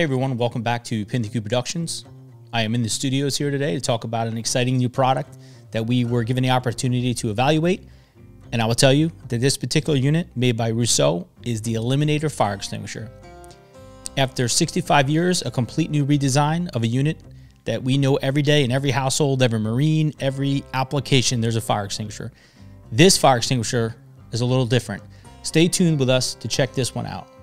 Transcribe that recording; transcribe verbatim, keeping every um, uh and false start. Hey everyone, welcome back to PintheQ Productions. I am in the studios here today to talk about an exciting new product that we were given the opportunity to evaluate. And I will tell you that this particular unit made by Rusoh is the Eliminator Fire Extinguisher. After sixty-five years, a complete new redesign of a unit that we know every day in every household, every marine, every application, there's a fire extinguisher. This fire extinguisher is a little different. Stay tuned with us to check this one out.